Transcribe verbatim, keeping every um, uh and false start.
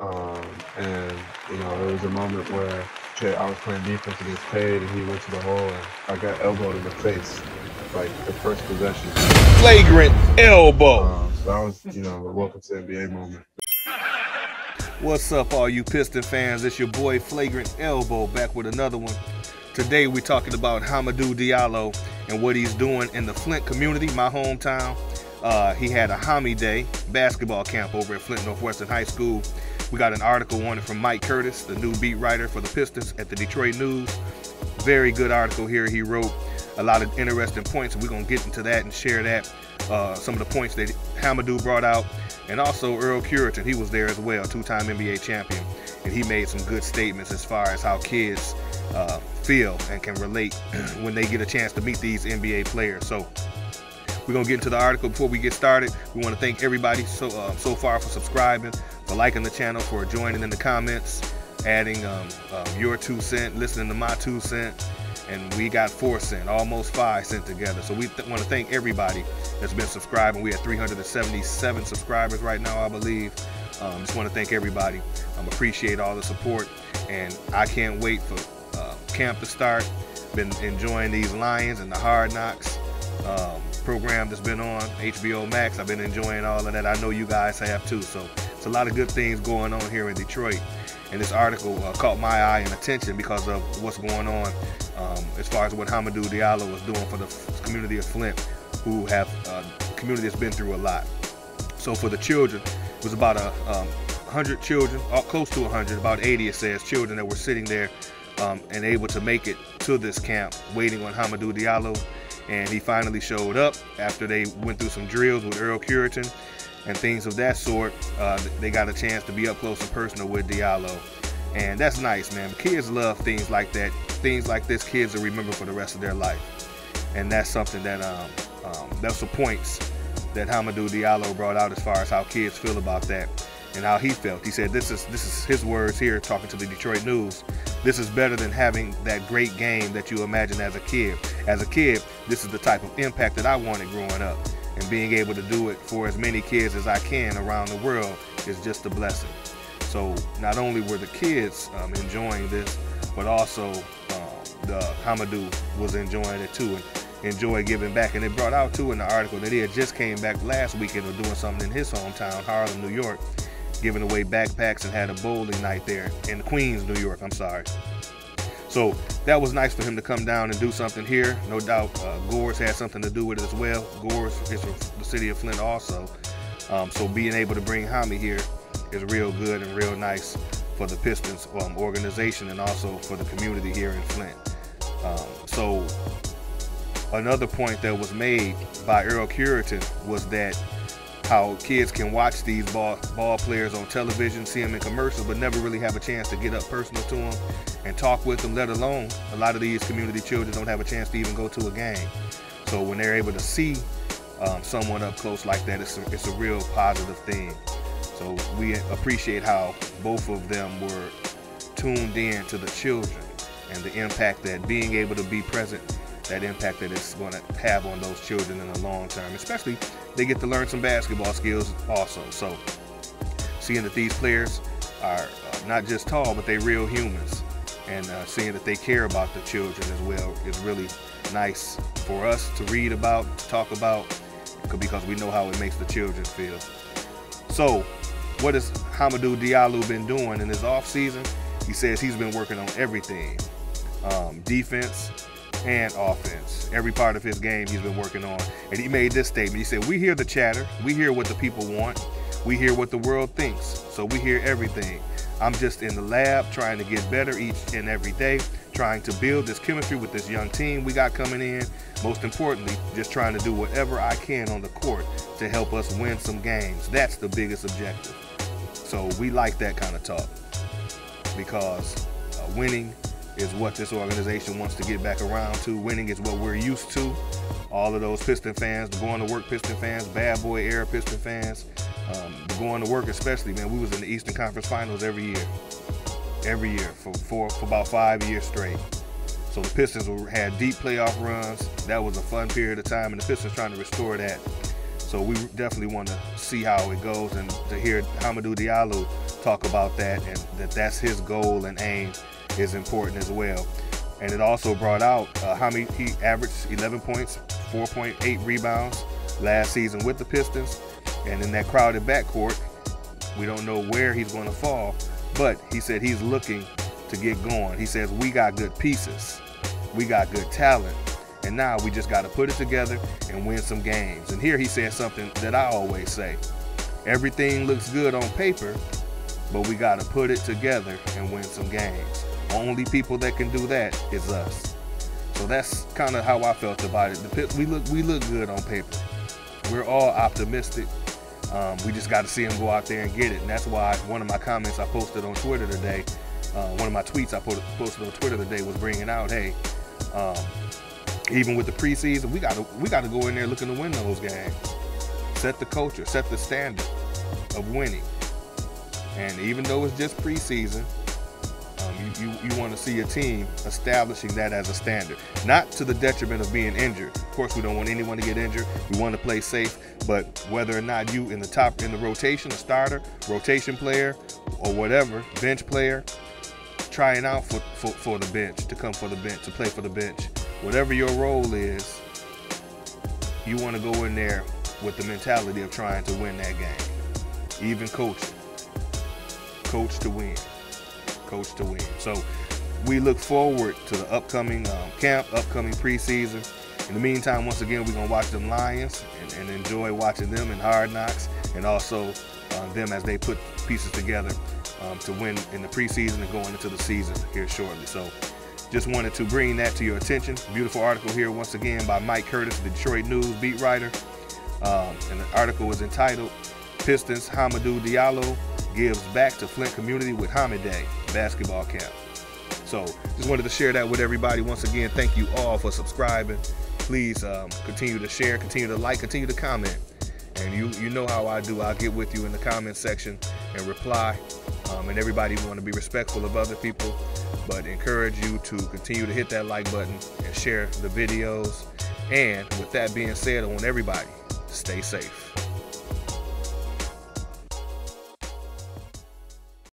Um, and, you know, there was a moment where shit, I was playing defense against Cade, and he went to the hole, and I got elbowed in the face, like, the first possession. Flagrant elbow. Um, so that was, you know, a welcome to N B A moment. What's up, all you Piston fans? It's your boy Flagrant Elbow back with another one. Today we're talking about Hamidou Diallo and what he's doing in the Flint community, my hometown. Uh, he had a Hami Day basketball camp over at Flint Northwestern High School. We got an article on it from Mike Curtis, the new beat writer for the Pistons at the Detroit News. Very good article here he wrote. A lot of interesting points, and we're going to get into that and share that. Uh, some of the points that Hamidou brought out, and also Earl Cureton, he was there as well, two-time N B A champion, and he made some good statements as far as how kids uh, feel and can relate when they get a chance to meet these N B A players. So we're going to get into the article. Before we get started, we want to thank everybody so, uh, so far for subscribing, for liking the channel, for joining in the comments, adding um, um, your two cent, listening to my two cent, and we got four cent, almost five cent together. So we th want to thank everybody that's been subscribing. We have three hundred seventy-seven subscribers right now, I believe. Um, just want to thank everybody. Um, appreciate all the support, and I can't wait for uh, camp to start. Been enjoying these Lions and the Hard Knocks um, program that's been on H B O Max. I've been enjoying all of that. I know you guys have too. So it's a lot of good things going on here in Detroit. And this article uh, caught my eye and attention because of what's going on um, as far as what Hamidou Diallo is doing for the community of Flint, who have uh, community that's been through a lot. So for the children, it was about a um, hundred children, or close to a hundred, about eighty it says, children that were sitting there um, and able to make it to this camp, waiting on Hamidou Diallo, and he finally showed up after they went through some drills with Earl Cureton and things of that sort. Uh, they got a chance to be up close and personal with Diallo. And that's nice, man. Kids love things like that. Things like this, kids will remember for the rest of their life. And that's something that, um, um, that's the points that Hamidou Diallo brought out as far as how kids feel about that and how he felt. He said, this is, this is his words here, talking to the Detroit News. This is better than having that great game that you imagine as a kid. As a kid, this is the type of impact that I wanted growing up. And being able to do it for as many kids as I can around the world is just a blessing. So not only were the kids um, enjoying this, but also uh, the Hamidou was enjoying it too and enjoy giving back. And it brought out too in the article that he had just came back last weekend of doing something in his hometown, Harlem, New York, giving away backpacks and had a bowling night there in Queens, New York, I'm sorry. So that was nice for him to come down and do something here. No doubt uh, Gores had something to do with it as well. Gores is from the city of Flint also. Um, so being able to bring Hami here is real good and real nice for the Pistons um, organization and also for the community here in Flint. Um, so another point that was made by Earl Cureton was that how kids can watch these ball, ball players on television, see them in commercials, but never really have a chance to get up personal to them and talk with them, let alone a lot of these community children don't have a chance to even go to a game. So when they're able to see um, someone up close like that, it's a, it's a real positive thing. So we appreciate how both of them were tuned in to the children and the impact that being able to be present, that impact that it's going to have on those children in the long term, especially they get to learn some basketball skills also. So seeing that these players are uh, not just tall, but they're real humans, and uh, seeing that they care about the children as well is really nice for us to read about, to talk about, because we know how it makes the children feel. So what has Hamidou Diallo been doing in his off season? He says he's been working on everything, um, defense, and offense. Every part of his game he's been working on. And he made this statement. He said, we hear the chatter. We hear what the people want. We hear what the world thinks. So we hear everything. I'm just in the lab trying to get better each and every day, trying to build this chemistry with this young team we got coming in. Most importantly, just trying to do whatever I can on the court to help us win some games. That's the biggest objective. So we like that kind of talk because uh, winning is what this organization wants to get back around to. Winning is what we're used to. All of those Piston fans, the going to work Piston fans, bad boy era Piston fans, um, the going to work especially, man, we was in the Eastern Conference Finals every year. Every year for, for, for about five years straight. So the Pistons were, had deep playoff runs. That was a fun period of time, and the Pistons trying to restore that. So we definitely want to see how it goes and to hear Hamidou Diallo talk about that, and that that's his goal and aim is important as well. And it also brought out uh, how many he averaged eleven points, four point eight rebounds last season with the Pistons. And in that crowded backcourt, we don't know where he's going to fall, but he said he's looking to get going. He says, we got good pieces, we got good talent, and now we just got to put it together and win some games. And here he said something that I always say. Everything looks good on paper, but we got to put it together and win some games. Only people that can do that is us. So that's kind of how I felt about it. We look, we look good on paper. We're all optimistic. Um, we just got to see him go out there and get it. And that's why one of my comments I posted on Twitter today, uh, one of my tweets I posted on Twitter today was bringing out, hey, um, even with the preseason, we got to we got to go in there looking to win those games. Set the culture, set the standard of winning. And even though it's just preseason, um, you, you, you want to see a team establishing that as a standard. Not to the detriment of being injured. Of course, we don't want anyone to get injured. We want to play safe. But whether or not you in the top, in the rotation, a starter, rotation player, or whatever, bench player, trying out for, for, for the bench, to come for the bench, to play for the bench. Whatever your role is, you want to go in there with the mentality of trying to win that game. Even coaching. Coach to win. Coach to win. So we look forward to the upcoming um, camp, upcoming preseason. In the meantime, once again, we're going to watch them Lions and, and enjoy watching them in Hard Knocks, and also uh, them as they put pieces together um, to win in the preseason and going into the season here shortly. So just wanted to bring that to your attention. Beautiful article here once again by Mike Curtis, the Detroit News beat writer. Um, and the article is entitled, Pistons Hamidou Diallo gives back to Flint community with Hamidou basketball camp. So just wanted to share that with everybody. Once again, thank you all for subscribing. Please um, continue to share, continue to like, continue to comment. And you, you know how I do. I'll get with you in the comment section and reply. Um, and everybody want to be respectful of other people, but encourage you to continue to hit that like button and share the videos. And with that being said, I want everybody to stay safe.